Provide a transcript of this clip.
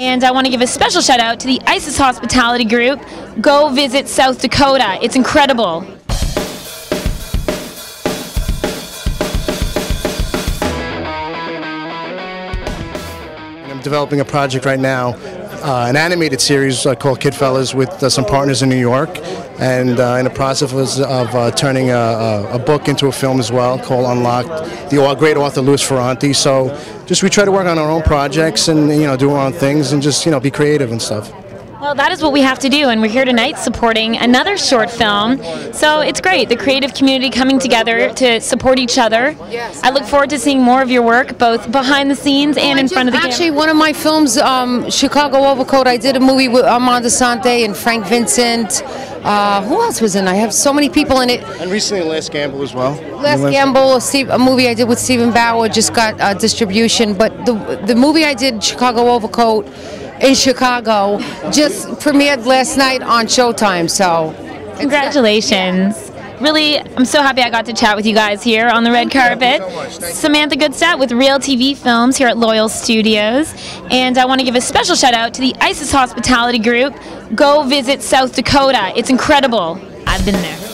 And I want to give a special shout out to the ISIS Hospitality Group. Go visit South Dakota. It's incredible. I'm developing a project right now, an animated series called Kid Fellas with some partners in New York, and in the process of turning a book into a film as well called Unlocked, the great author Louis Ferrante. So just we try to work on our own projects and do our own things and just be creative and stuff. Well, that is what we have to do, and we're here tonight supporting another short film. So it's great, the creative community coming together to support each other. Yes. I look forward to seeing more of your work, both behind the scenes and in front of the camera. Actually, one of my films, Chicago Overcoat, I did a movie with Armand Asante and Frank Vincent. Who else was in it? I have so many people in it. And recently, The Last Gamble as well. A movie I did with Stephen Bauer, just got distribution. But the movie I did, Chicago Overcoat, in Chicago, just premiered last night on Showtime, so... Congratulations. Yeah. Really, I'm so happy I got to chat with you guys here on the red carpet. So Samantha Goodstatt with Real TV Films here at Loyal Studios. And I want to give a special shout out to the ISIS Hospitality Group. Go visit South Dakota. It's incredible. I've been there.